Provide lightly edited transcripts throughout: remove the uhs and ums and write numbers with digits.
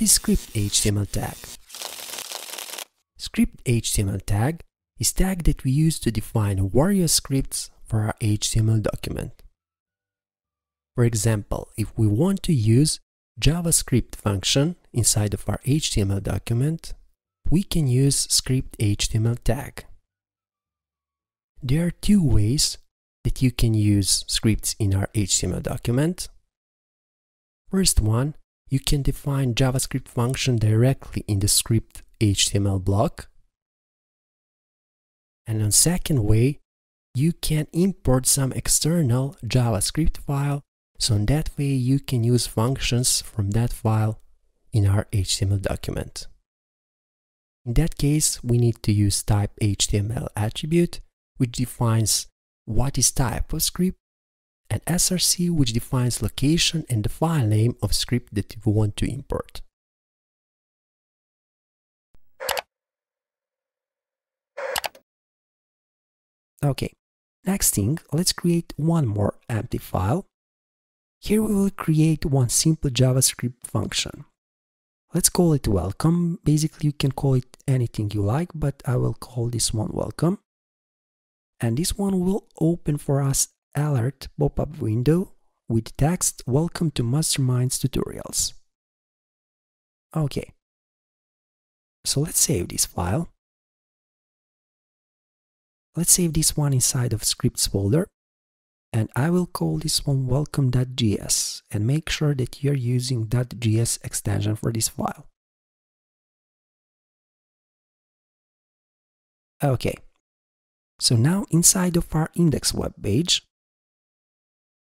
What is script HTML tag? Script HTML tag is tag that we use to define various scripts for our HTML document. For example, if we want to use JavaScript function inside of our HTML document, we can use script HTML tag. There are two ways that you can use scripts in our HTML document. First one, you can define JavaScript function directly in the script HTML block. And on second way, you can import some external JavaScript file, so in that way you can use functions from that file in our HTML document. In that case, we need to use type HTML attribute, which defines what is type of script, and src, which defines location and the file name of script that you want to import. Okay, next thing, let's create one more empty file. Here we will create one simple JavaScript function. Let's call it welcome. Basically, you can call it anything you like, but I will call this one welcome. And this one will open for us alert pop-up window with text welcome to Masterminds Tutorials. Okay, so let's save this file. Let's save this one inside of scripts folder, and I will call this one welcome.js, and make sure that you're using .js extension for this file. Okay, so now inside of our index web page,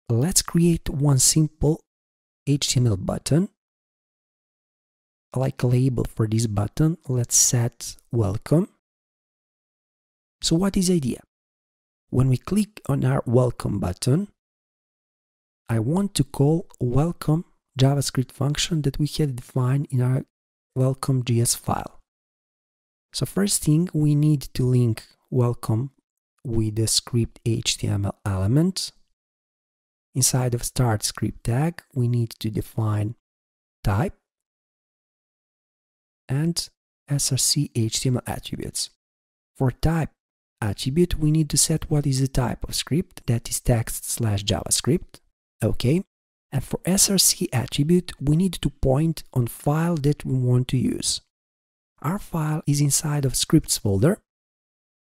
let's create one simple HTML button. Like a label for this button, let's set welcome. So what is the idea? When we click on our welcome button, I want to call welcome JavaScript function that we had defined in our welcome.js file. So first thing, we need to link welcome with the script HTML element. Inside of start script tag, we need to define type and src HTML attributes. For type attribute, we need to set what is the type of script, that is text/JavaScript. Okay, and for src attribute, we need to point on file that we want to use. Our file is inside of scripts folder,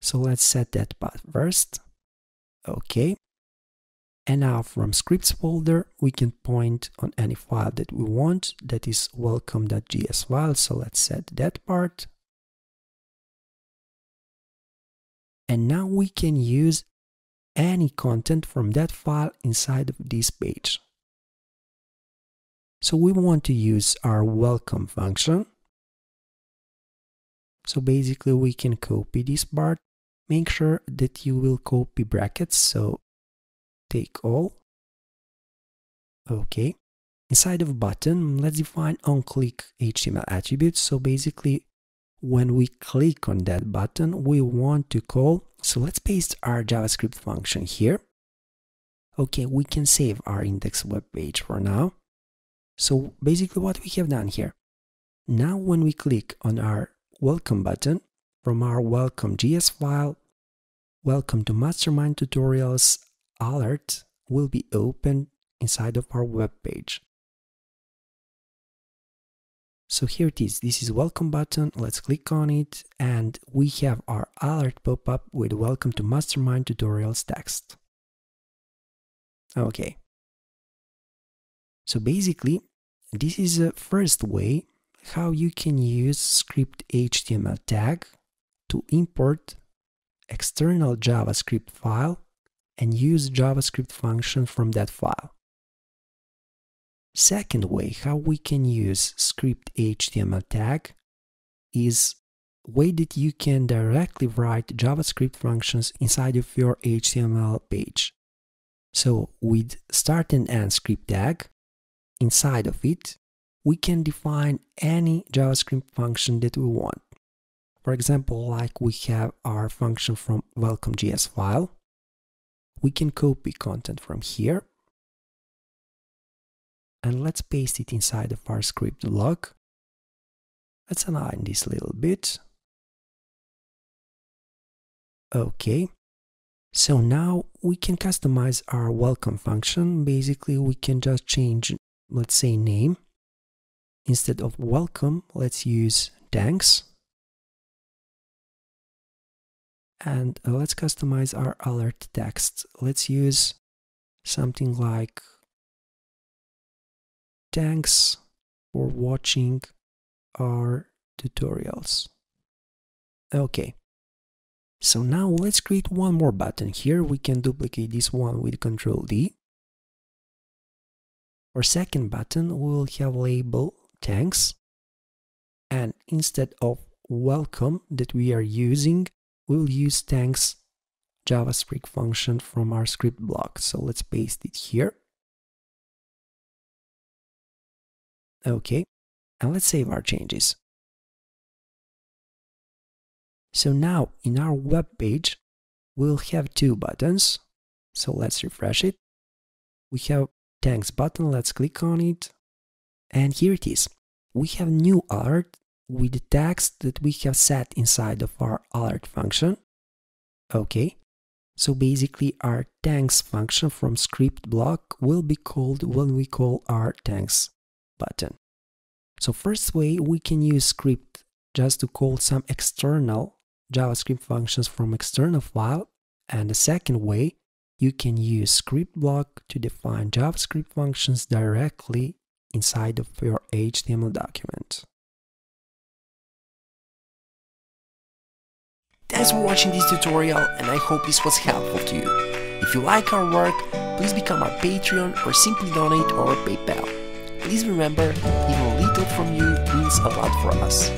so let's set that path first. Okay, and now from scripts folder we can point on any file that we want, that is welcome.js file, so let's set that part. And now we can use any content from that file inside of this page. So we want to use our welcome function. So basically we can copy this part. Make sure that you will copy brackets, so take all. Okay. Inside of button, let's define onClick HTML attributes. So basically, when we click on that button, we want to call, so let's paste our JavaScript function here. Okay, we can save our index web page for now. So basically what we have done here. Now when we click on our welcome button, from our welcome.js file, welcome to Mastermind Tutorials alert will be opened inside of our web page. So here it is, this is welcome button, let's click on it, and we have our alert pop-up with welcome to Mastermind Tutorials text. Okay. So basically, this is the first way how you can use script HTML tag to import external JavaScript file and use JavaScript function from that file. Second way how we can use script HTML tag is way that you can directly write JavaScript functions inside of your HTML page. So with start and end script tag, inside of it, we can define any JavaScript function that we want. For example, like we have our function from welcome.js file, we can copy content from here. And let's paste it inside of our script block. Let's align this a little bit. Okay. So now we can customize our welcome function. Basically, we can just change, let's say, name. Instead of welcome, let's use thanks. And let's customize our alert text. Let's use something like thanks for watching our tutorials. Okay. So now let's create one more button here. We can duplicate this one with Ctrl D. For second button, we'll have label thanks. And instead of welcome that we are using, we'll use thanks JavaScript function from our script block. So let's paste it here. Okay. And let's save our changes. So now in our web page, we'll have two buttons. So let's refresh it. We have thanks button. Let's click on it. And here it is. We have new alert with the text that we have set inside of our alert function. Okay. So basically our thanks function from script block will be called when we call our thanks button. So first way, we can use script just to call some external JavaScript functions from external file, and the second way, you can use script block to define JavaScript functions directly inside of your HTML document. Thanks for watching this tutorial, and I hope this was helpful to you. If you like our work, please become our Patreon or simply donate over PayPal. Please remember, even little from you means a lot for us.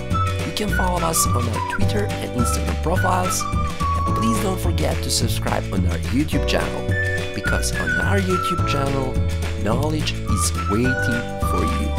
You can follow us on our Twitter and Instagram profiles, and please don't forget to subscribe on our YouTube channel, because on our YouTube channel, knowledge is waiting for you.